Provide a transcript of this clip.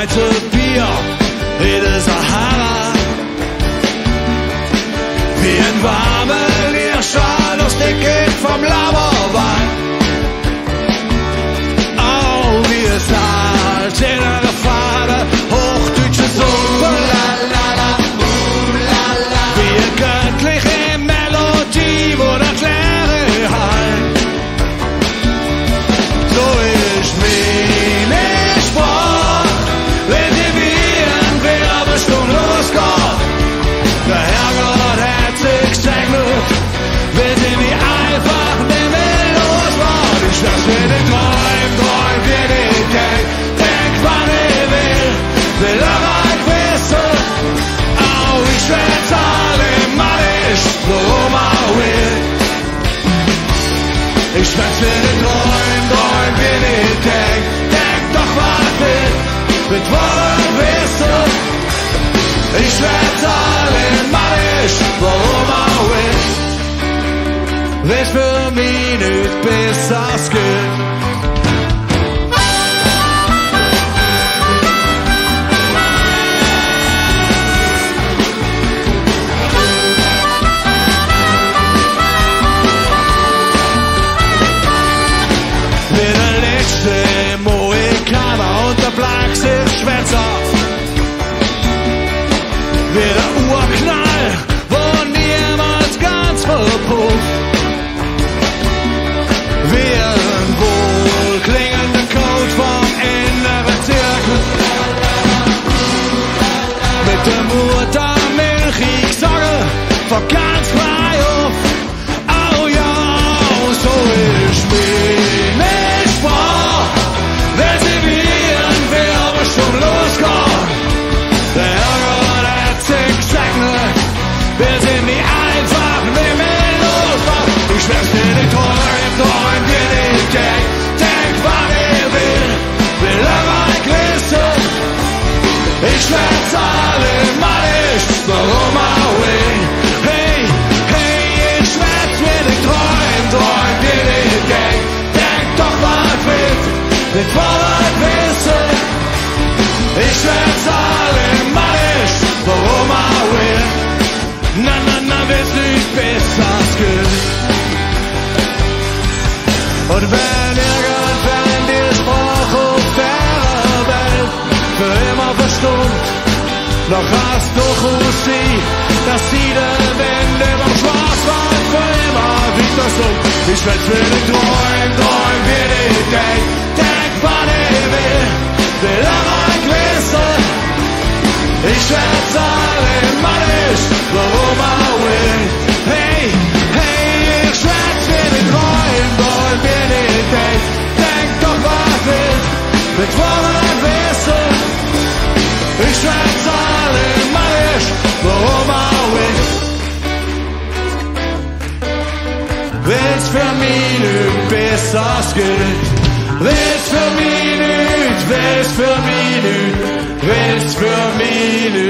zweite Bier Rede Sahara, wie ein warmen Hirschal aus der Gegend vom Laberwein. Oh, wie es halt in einer Fahne hochdeutsche Sohn-la-la-la, la-la-la, wie eine göttliche Melodie, wo der Kläre halt. So ist meine Sport, wenn die Wien wieder bestimmt losgeht. Der Herrgott hat sich gesegnet, wenn die mich einfach nicht mehr losmacht. Ich lass mir den Träum, träum dir nicht, denk wann ich will, will aber ich wissen. Au, ich schwätz alle Mannisch, worum auch will. Ich schwätz mir den Träum, träum dir nicht, denk doch was will, mit worum wissen. Ich schwätz alle Mannisch, worum auch will. Wenn's für mich nicht besser geht. Willst für mich nicht,